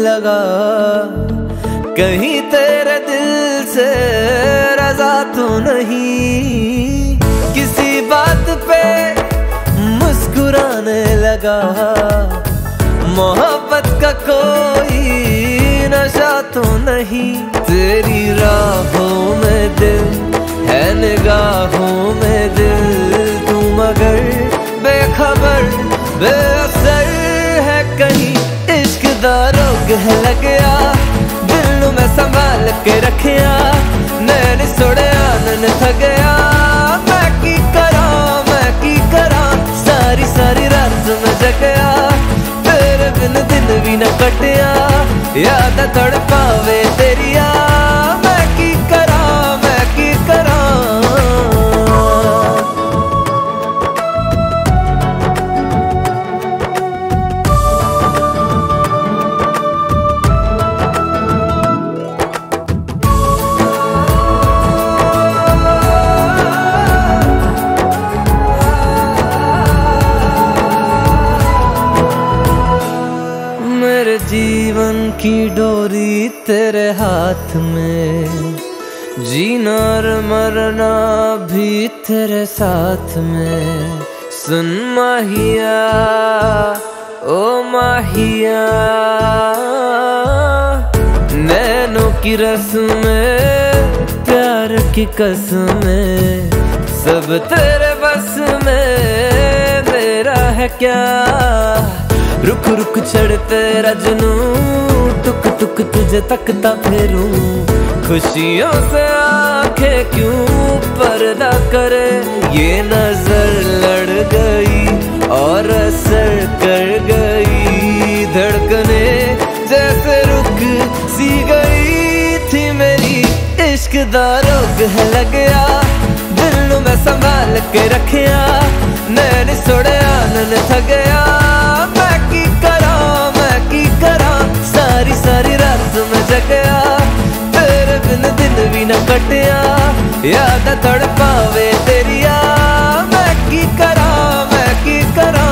लगा, कहीं तेरे दिल से रजा तो नहीं, किसी बात पे मुस्कुराने लगा, मोहब्बत का कोई नशा तो नहीं। तेरी राहों में दिल है, निगाहों में दिल, तू मगर बेखबर बेअसर है, कहीं इश्क दा रोग है लग्या, दिल में संभाल के रखिया, नैन सुड़िया नैन थगया, मैं की करा सारी सारी रात में जगया, तेरे बिन दिन भी न कटिया, याद तड़ पावे तेरिया, मैं की करा मैं की करा। मेरे जीवन की डोरी तेरे हाथ में, जीना और मरना भी तेरे साथ में। सुन माहिया ओ माहिया, नैनों की रस्में प्यार की कसमें, सब तेरे बस में मेरा है क्या, रुक रुक चढ़ते रजनू, टुक टुक तुझे तकता फिरूं, खुशियों से आंखें क्यों पर्दा करे, ये नजर लड़ गई और असर कर गई, धड़कने जैसे रुक सी गई थी मेरी। इश्क दा रोग है लग्या, दिल में संभाल के रखिया, नैन सुड़िया नैन थगया, सारी रात में जगया, तेरे बिन दिन भी न कटिया, याद तड़ पावे तेरिया, मैं की करा मैं की करा।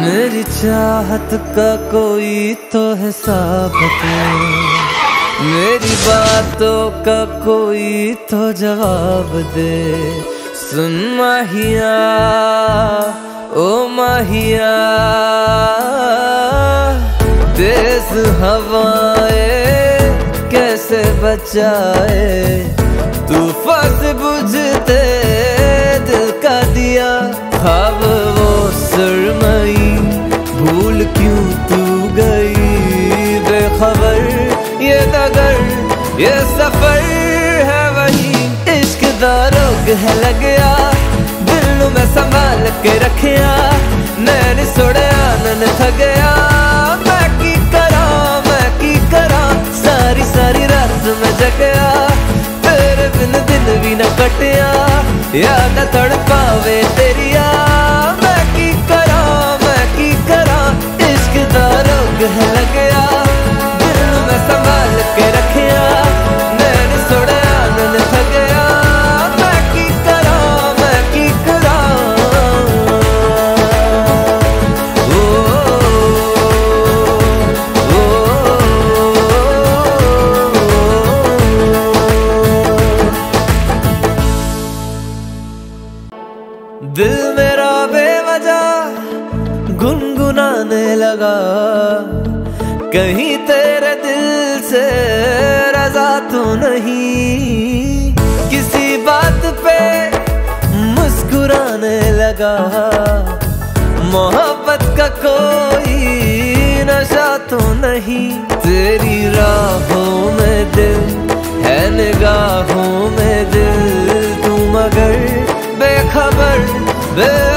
मेरी चाहत का कोई तो हिसाब दे, मेरी बातों का कोई तो जवाब दे। सुन माहिया ओ माहिया, तेज हवाएं कैसे बचाए, तूफां से बुझते दिल का दिया, ख्वाब वो सुरमई भूल क्यों तू गई, बेखबर ये दगर ये सफर है वही। इश्क दा रोग है लग्या, दिल में संभाल के रखिया, नैन सुड़िया नैन थगया, मैं की करा सारी सारी रात में जगया, तेरे बिन दिन भी न कटिया, याद तड़ पावे तेरिया, मैं की करा मैं की करा। इश्क दा रोग है लग्या, संभाल के रखिया, नैन सुड़िया नैन थगया, मैं की करा मैं की करा। ओ ओ ओ, दिल मेरा बेवजह गुनगुनाने लगा, कहीं तेरे दिल से रजा तो नहीं, किसी बात पे मुस्कुराने लगा, मोहब्बत का कोई नशा तो नहीं। तेरी राहों में दिल है, निगाहों में दिल, तू मगर बेखबर बे